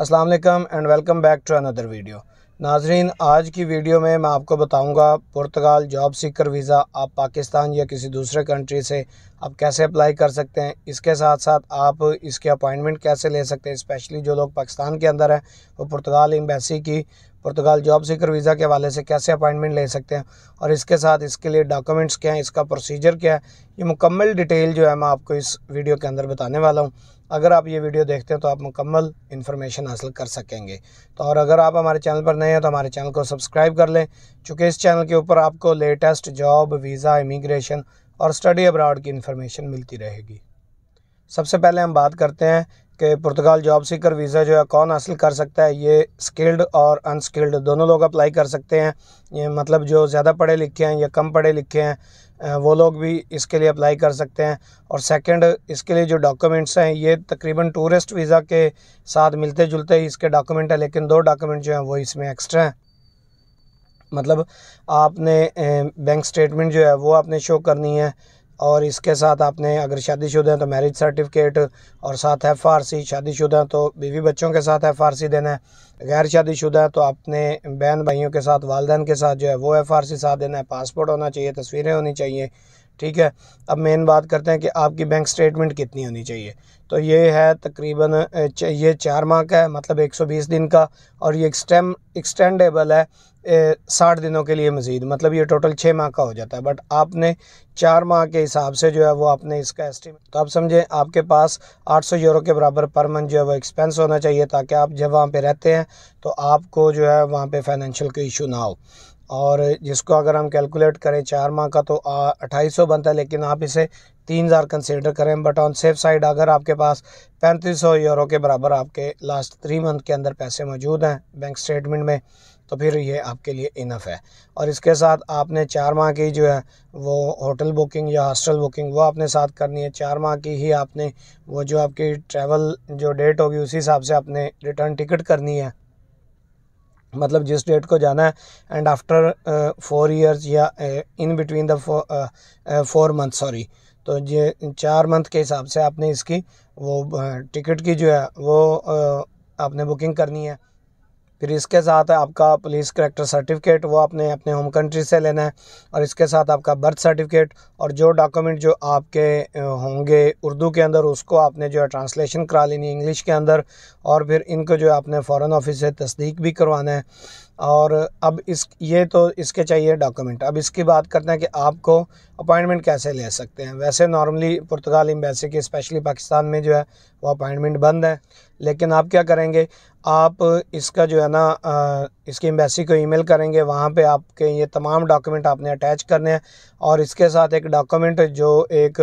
अस्सलाम वालेकुम and welcome back to another video. नाजरीन, आज की वीडियो में मैं आपको बताऊंगा पुर्तगाल जॉब सीकर वीज़ा आप पाकिस्तान या किसी दूसरे कंट्री से आप कैसे अप्लाई कर सकते हैं। इसके साथ साथ आप इसके अपॉइंटमेंट कैसे ले सकते हैं। स्पेशली जो लोग पाकिस्तान के अंदर हैं वो पुर्तगाल एम्बेसी की पुर्तगाल जॉब सीकर वीज़ा के हवाले से कैसे अपॉइंटमेंट ले सकते हैं और इसके साथ इसके लिए डॉक्यूमेंट्स क्या हैं, इसका प्रोसीजर क्या है, ये मुकम्मल डिटेल जो है मैं आपको इस वीडियो के अंदर बताने वाला हूँ। अगर आप ये वीडियो देखते हैं तो आप मुकम्मल इन्फॉर्मेशन हासिल कर सकेंगे। तो और अगर आप हमारे चैनल पर नए हैं तो हमारे चैनल को सब्सक्राइब कर लें, चूँकि इस चैनल के ऊपर आपको लेटेस्ट जॉब, वीज़ा, इमिग्रेशन और स्टडी अब्रॉड की इन्फॉर्मेशन मिलती रहेगी। सबसे पहले हम बात करते हैं कि पुर्तगाल जॉब सीकर वीज़ा जो है कौन हासिल कर सकता है। ये स्किल्ड और अनस्किल्ड दोनों लोग अप्लाई कर सकते हैं। ये मतलब जो ज़्यादा पढ़े लिखे हैं या कम पढ़े लिखे हैं वो लोग भी इसके लिए अप्लाई कर सकते हैं। और सेकंड, इसके लिए जो डॉक्यूमेंट्स हैं ये तकरीबन टूरिस्ट वीज़ा के साथ मिलते जुलते ही इसके डॉक्यूमेंट हैं, लेकिन दो डॉक्यूमेंट जो हैं वो इसमें एक्स्ट्रा हैं। मतलब आपने बैंक स्टेटमेंट जो है वो आपने शो करनी है और इसके साथ आपने अगर शादीशुदा हैं तो मैरिज सर्टिफिकेट और साथ FRC, शादीशुदा हैं तो बीवी बच्चों के साथ FRC देना है, गैर शादीशुदा हैं तो आपने बहन भाइयों के साथ, वालदैन के साथ जो है वो FRC साथ देना है। पासपोर्ट होना चाहिए, तस्वीरें होनी चाहिए। ठीक है, अब मेन बात करते हैं कि आपकी बैंक स्टेटमेंट कितनी होनी चाहिए। तो ये है तकरीबन ये 4 माह का है, मतलब 120 दिन का, और ये एक्सटेंडेबल है 60 दिनों के लिए मज़ीद, मतलब ये टोटल 6 माह का हो जाता है। बट आपने 4 माह के हिसाब से जो है वो आपने इसका एस्टिमेट, तो आप समझें आपके पास 800 यूरो के बराबर पर मंथ जो है वो एक्सपेंस होना चाहिए, ताकि आप जब वहाँ पर रहते हैं तो आपको जो है वहाँ पर फाइनेंशियल का इशू ना हो। और जिसको अगर हम कैलकुलेट करें 4 माह का तो 2800 बनता है, लेकिन आप इसे 3000 कंसीडर करें। बट ऑन सेफ साइड अगर आपके पास 3500 यूरो के बराबर आपके लास्ट 3 मंथ के अंदर पैसे मौजूद हैं बैंक स्टेटमेंट में, तो फिर ये आपके लिए इनफ है। और इसके साथ आपने 4 माह की जो है वो होटल बुकिंग या हॉस्टल बुकिंग वो आपने साथ करनी है। 4 माह की ही आपने वो जो आपकी ट्रैवल जो डेट होगी उसी हिसाब से आपने रिटर्न टिकट करनी है, मतलब जिस डेट को जाना है। एंड आफ्टर 4 इयर्स या in between the 4 month, sorry, तो ये 4 मंथ के हिसाब से आपने इसकी वो टिकट की जो है वो आपने बुकिंग करनी है। फिर इसके साथ आपका पुलिस कैरेक्टर सर्टिफिकेट वो आपने अपने होम कंट्री से लेना है, और इसके साथ आपका बर्थ सर्टिफिकेट, और जो डॉक्यूमेंट जो आपके होंगे उर्दू के अंदर उसको आपने जो है ट्रांसलेशन करा लेनी है इंग्लिश के अंदर, और फिर इनको जो है आपने फ़ॉरेन ऑफिस से तस्दीक भी करवाना है। और अब ये तो इसके चाहिए डॉक्यूमेंट। अब इसकी बात करते हैं कि आपको अपॉइंटमेंट कैसे ले सकते हैं। वैसे नॉर्मली पुर्तगाल एम्बेसी के स्पेशली पाकिस्तान में जो है वो अपॉइंटमेंट बंद है, लेकिन आप क्या करेंगे, आप इसका जो है ना इसकी एम्बेसी को ईमेल करेंगे। वहाँ पे आपके ये तमाम डॉक्यूमेंट आपने अटैच करने हैं, और इसके साथ एक डॉक्यूमेंट जो एक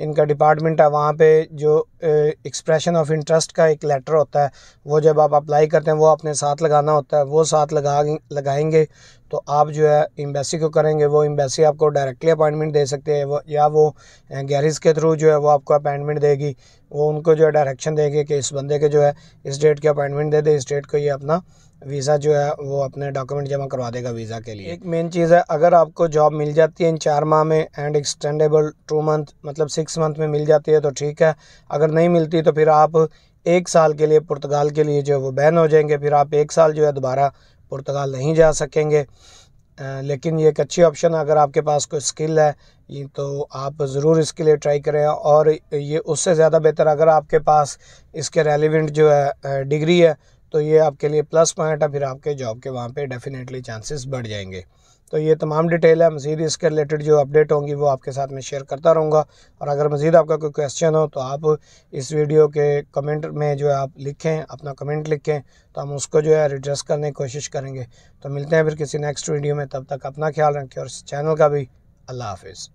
इनका डिपार्टमेंट है वहाँ पे जो एक्सप्रेशन ऑफ इंटरेस्ट का एक लेटर होता है वो जब आप अप्लाई करते हैं वो अपने साथ लगाना होता है। वो साथ लगाएंगे तो आप जो है एम्बेसी को करेंगे, वो एम्बेसी आपको डायरेक्टली अपॉइंटमेंट दे सकते हैं, वो या वो गैरिस के थ्रू जो है वो आपको अपॉइंटमेंट देगी। वो उनको जो है डायरेक्शन देंगे कि इस बंदे के जो है इस डेट की अपॉइंटमेंट दे दे, इस डेट को ये अपना वीज़ा जो है वो अपने डॉक्यूमेंट जमा करवा देगा वीज़ा के लिए। एक मेन चीज़ है, अगर आपको जॉब मिल जाती है इन 4 माह में एंड एक्सटेंडेबल 2 मंथ, मतलब 6 मंथ में मिल जाती है तो ठीक है। अगर नहीं मिलती तो फिर आप 1 साल के लिए पुर्तगाल के लिए जो है वो बैन हो जाएंगे। फिर आप 1 साल जो है दोबारा पुर्तगाल नहीं जा सकेंगे। लेकिन ये एक अच्छी ऑप्शन है, अगर आपके पास कोई स्किल है ये तो आप ज़रूर इसके लिए ट्राई करें। और ये उससे ज़्यादा बेहतर, अगर आपके पास इसके रेलिवेंट जो है डिग्री है तो ये आपके लिए प्लस पॉइंट है, फिर आपके जॉब के वहाँ पे डेफिनेटली चांसेस बढ़ जाएंगे। तो ये तमाम डिटेल है, मज़ीद इसके रिलेटेड जो अपडेट होंगी वो आपके साथ में शेयर करता रहूँगा। और अगर मज़ीद आपका कोई क्वेश्चन हो तो आप इस वीडियो के कमेंट में जो है आप लिखें, अपना कमेंट लिखें, तो हम उसको जो है एड्रेस करने की कोशिश करेंगे। तो मिलते हैं फिर किसी नेक्स्ट वीडियो में, तब तक अपना ख्याल रखें और इस चैनल का भी। अल्लाह हाफिज़।